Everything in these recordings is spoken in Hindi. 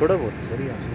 थोड़ा बहुत सर यहाँ से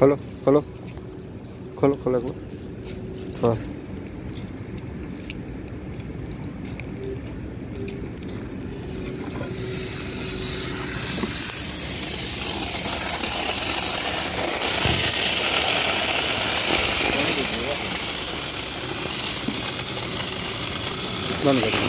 खोलो खोलो खोलो खोलो को हाँ बंद कर